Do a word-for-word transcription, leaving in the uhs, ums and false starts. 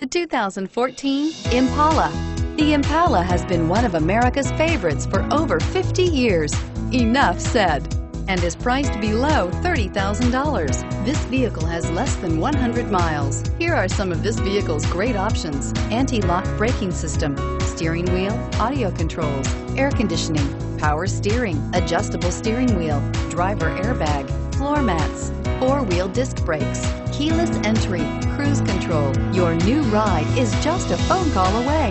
The two thousand fourteen Impala. The Impala has been one of America's favorites for over fifty years. Enough said. And is priced below thirty thousand dollars. This vehicle has less than one hundred miles. Here are some of this vehicle's great options: anti-lock braking system, steering wheel audio controls, air conditioning, power steering, adjustable steering wheel, driver airbag, floor mats, four-wheel disc brakes, keyless entry, cruise control. Your new ride is just a phone call away.